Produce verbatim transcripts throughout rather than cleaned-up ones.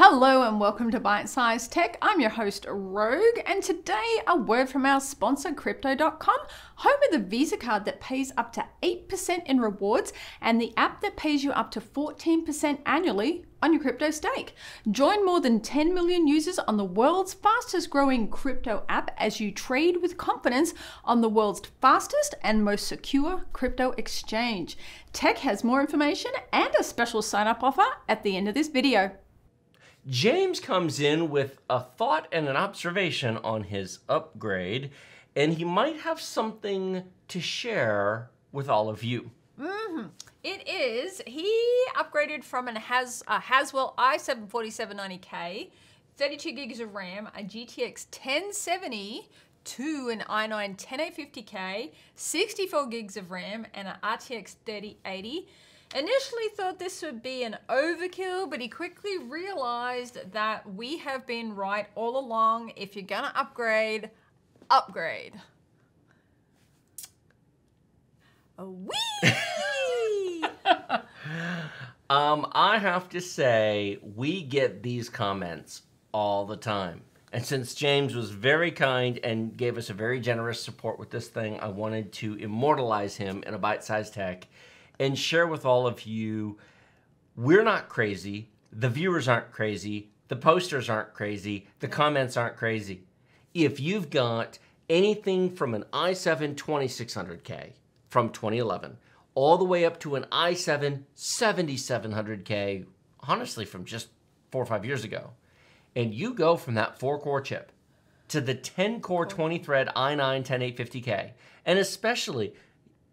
Hello and welcome to Byte Size Tech. I'm your host, Rogue, and today a word from our sponsor, Crypto dot com, home of the Visa card that pays up to eight percent in rewards and the app that pays you up to fourteen percent annually on your crypto stake. Join more than ten million users on the world's fastest growing crypto app as you trade with confidence on the world's fastest and most secure crypto exchange. Tech has more information and a special sign-up offer at the end of this video. James comes in with a thought and an observation on his upgrade, and he might have something to share with all of you. Mm-hmm. It is, he upgraded from an Has, a Haswell i seven forty-seven ninety K, thirty-two gigs of RAM, a G T X ten seventy, to an i nine ten eight fifty K, sixty-four gigs of RAM, and an R T X thirty eighty. Initially thought this would be an overkill, but he quickly realized that we have been right all along. If you're gonna upgrade, upgrade. Whee! um, I have to say, we get these comments all the time. And since James was very kind and gave us a very generous support with this thing, I wanted to immortalize him in a bite-sized tech and share with all of you, we're not crazy, the viewers aren't crazy, the posters aren't crazy, the comments aren't crazy. If you've got anything from an i seven twenty-six hundred K from twenty eleven, all the way up to an i seven seventy-seven hundred K, honestly from just four or five years ago, and you go from that four core chip to the ten core twenty thread i nine ten eight fifty K, and especially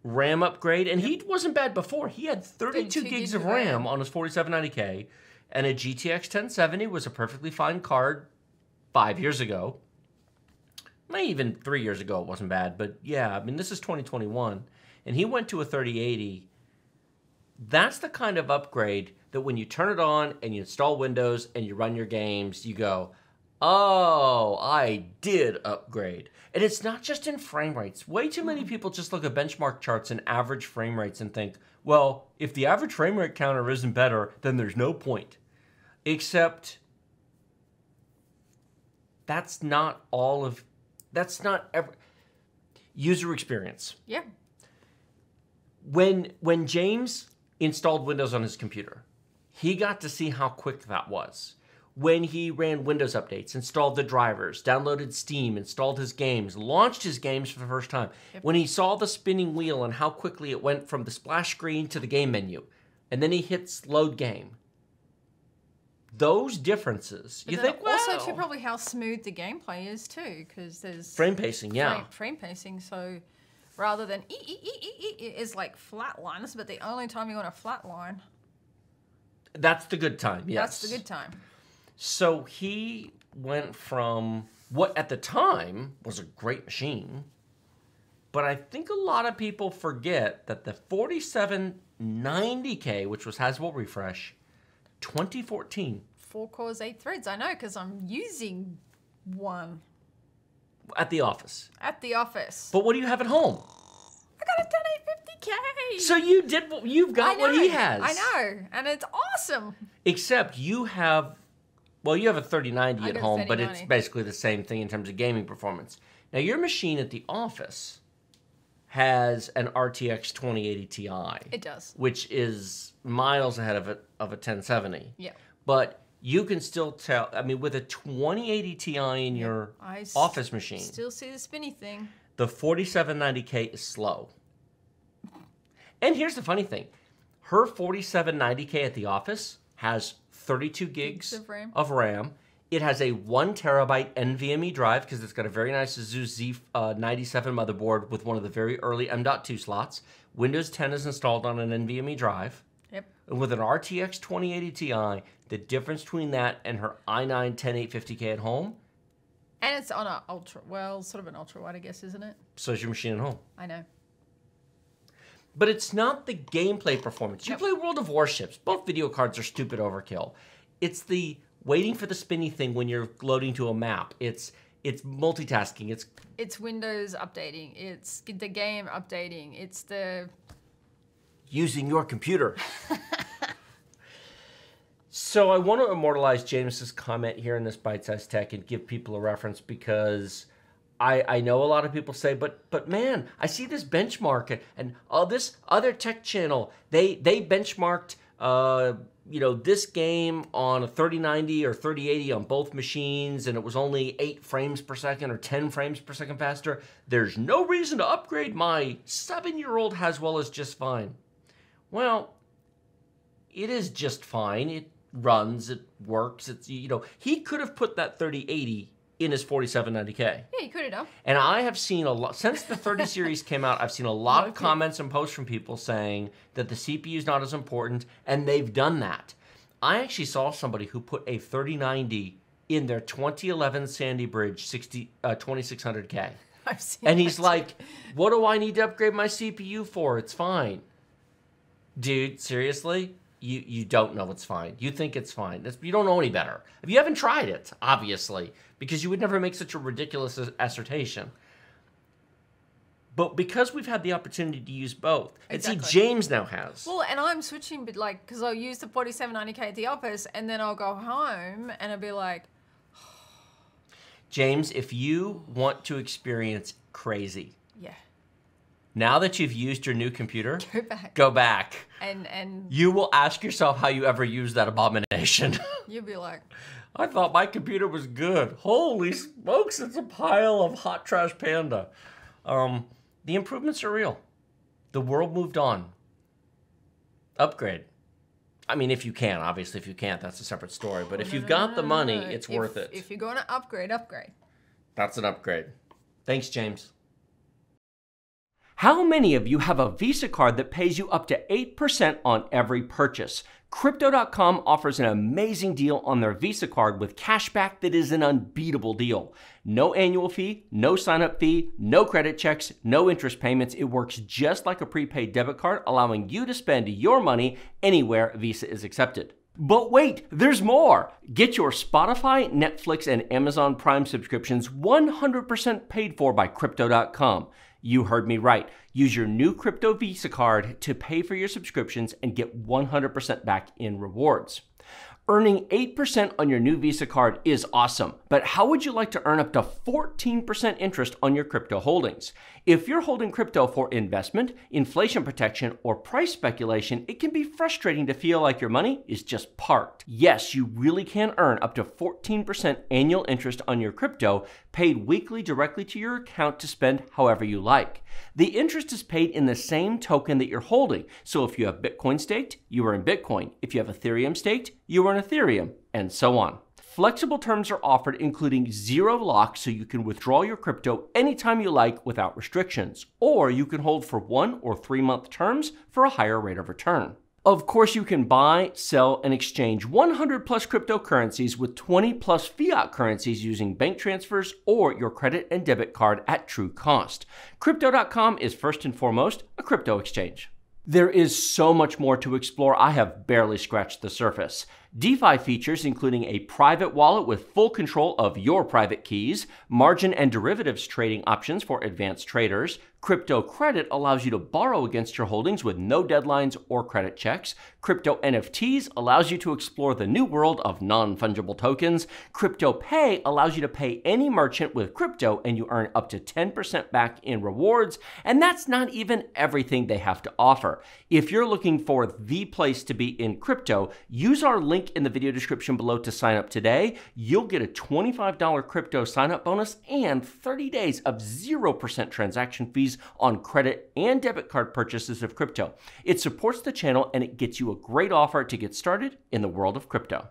RAM upgrade, and he wasn't bad before. He had thirty-two gigs of RAM on his forty-seven ninety K, and a G T X ten seventy was a perfectly fine card five years ago. Not even three years ago, it wasn't bad, but yeah, I mean, this is twenty twenty-one, and he went to a thirty eighty. That's the kind of upgrade that when you turn it on and you install Windows and you run your games, you go, oh, I did upgrade. And it's not just in frame rates. Way too many people just look at benchmark charts and average frame rates and think, well, if the average frame rate counter isn't better, then there's no point. Except that's not all of, that's not every, user experience. Yeah. When, when James installed Windows on his computer, he got to see how quick that was. When he ran Windows updates, installed the drivers, downloaded Steam, installed his games, launched his games for the first time, yep. When he saw the spinning wheel and how quickly it went from the splash screen to the game menu, and then he hits load game. Those differences, but you think, wow. Also, too, probably how smooth the gameplay is, too, because there's... Frame pacing, yeah. Frame, frame pacing, so rather than e e e e e is like flat lines, but the only time you want a flat line... That's the good time, yes. That's the good time. So he went from what at the time was a great machine, but I think a lot of people forget that the forty-seven ninety K, which was Haswell refresh, twenty fourteen. Four cores, eight threads. I know, because I'm using one. At the office. At the office. But what do you have at home? I got a ten eight fifty K. So you did, you've got what he has. I know, and it's awesome. Except you have... Well, you have a thirty ninety at home, but it's basically the same thing in terms of gaming performance. Now, your machine at the office has an R T X twenty eighty T I. It does. Which is miles ahead of a, of a ten seventy. Yeah. But you can still tell, I mean, with a twenty eighty T I in your I office machine. Still see the spinny thing. The forty-seven ninety K is slow. And here's the funny thing. Her forty-seven ninety K at the office has thirty-two gigs of RAM. of RAM. It has a one terabyte N V M e drive because it's got a very nice ASUS Z ninety-seven motherboard with one of the very early M dot two slots. Windows ten is installed on an N V M e drive. Yep. And with an R T X twenty eighty T I, the difference between that and her i nine ten eight fifty K at home. And it's on an ultra, well, sort of an ultra wide, I guess, isn't it? So is your machine at home. I know. But it's not the gameplay performance. You yep. play World of Warships. Both video cards are stupid overkill. It's the waiting for the spinny thing when you're loading to a map. It's it's multitasking. It's it's Windows updating. It's the game updating. It's the... Using your computer. So I want to immortalize James's comment here in this Byte Size Tech and give people a reference, because I, I know a lot of people say, but but man, I see this benchmark and all this other tech channel, they they benchmarked uh, you know, this game on a thirty ninety or thirty eighty on both machines, and it was only eight frames per second or ten frames per second faster. There's no reason to upgrade. My seven-year-old Haswell is just fine. Well, it is just fine. It runs, it works. It's, you know, he could have put that thirty eighty in his forty-seven ninety K. Yeah, you could have done. And I have seen a lot, since the thirty series came out, I've seen a lot of comments and posts from people saying that the C P U is not as important, and they've done that. I actually saw somebody who put a thirty ninety in their twenty eleven Sandy Bridge twenty-six hundred K. I've seen And he's that. Like, what do I need to upgrade my C P U for? It's fine. Dude, seriously? You, you don't know it's fine. You think it's fine. It's, you don't know any better. If you haven't tried it, obviously, because you would never make such a ridiculous assertion. But because we've had the opportunity to use both, exactly. And see, James now has. Well, and I'm switching, but like, because I'll use the forty-seven ninety K at the office, and then I'll go home, and I'll be like, James, if you want to experience crazy, yeah. Now that you've used your new computer, go back. Go back. And and you will ask yourself how you ever used that abomination. You'll be like, I thought my computer was good. Holy smokes, it's a pile of hot trash panda. Um, the improvements are real. The world moved on. Upgrade. I mean, if you can, obviously. If you can't, that's a separate story. But if no, you've got no, no, the money, no. it's if, worth it. If you're going to upgrade, upgrade. That's an upgrade. Thanks, James. How many of you have a Visa card that pays you up to eight percent on every purchase? Crypto dot com offers an amazing deal on their Visa card with cashback that is an unbeatable deal. No annual fee, no sign-up fee, no credit checks, no interest payments. It works just like a prepaid debit card, allowing you to spend your money anywhere Visa is accepted. But wait, there's more. Get your Spotify, Netflix, and Amazon Prime subscriptions one hundred percent paid for by Crypto dot com. You heard me right. Use your new crypto Visa card to pay for your subscriptions and get one hundred percent back in rewards. Earning eight percent on your new Visa card is awesome, but how would you like to earn up to fourteen percent interest on your crypto holdings? If you're holding crypto for investment, inflation protection, or price speculation, it can be frustrating to feel like your money is just parked. Yes, you really can earn up to fourteen percent annual interest on your crypto, paid weekly directly to your account to spend however you like. The interest is paid in the same token that you're holding. So if you have Bitcoin staked, you earn Bitcoin. If you have Ethereum staked, you earn Ethereum, and so on. Flexible terms are offered, including zero lock, so you can withdraw your crypto anytime you like without restrictions, or you can hold for one or three month terms for a higher rate of return. Of course, you can buy, sell, and exchange one hundred plus cryptocurrencies with twenty plus fiat currencies using bank transfers or your credit and debit card at true cost. Crypto dot com is first and foremost a crypto exchange. There is so much more to explore. I have barely scratched the surface. DeFi features, including a private wallet with full control of your private keys, margin and derivatives trading options for advanced traders. Crypto credit allows you to borrow against your holdings with no deadlines or credit checks. Crypto N F Ts allows you to explore the new world of non-fungible tokens. Crypto Pay allows you to pay any merchant with crypto and you earn up to ten percent back in rewards. And that's not even everything they have to offer. If you're looking for the place to be in crypto, use our link in the video description below to sign up today. You'll get a twenty-five dollar crypto sign-up bonus and thirty days of zero percent transaction fees on credit and debit card purchases of crypto. It supports the channel and it gets you a great offer to get started in the world of crypto.